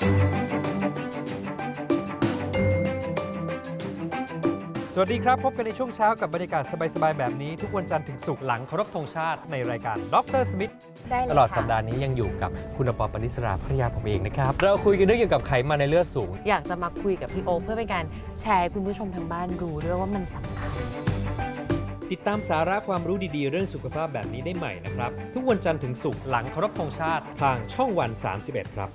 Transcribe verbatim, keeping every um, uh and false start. สวัสดีครับพบกันในช่วงเช้ากับบรรยากาศสบายๆแบบนี้ทุกวันจันทร์ถึงศุกร์หลังเคารพธงชาติในรายการดร.สมิธตลอดสัปดาห์นี้ยังอยู่กับคุณปอ ปณิสรา ภรรยาผมเองนะครับเราคุยกันเรื่องเกี่ยวกับไขมันในเลือดสูงอยากจะมาคุยกับพี่โอเพื่อเป็นการแชร์คุณผู้ชมทางบ้านรู้ด้วยว่ามันสำคัญติดตามสาระความรู้ดีๆเรื่องสุขภาพแบบนี้ได้ใหม่นะครับทุกวันจันทร์ถึงศุกร์หลังเคารพธงชาติทางช่องวัน สามสิบเอ็ดครับ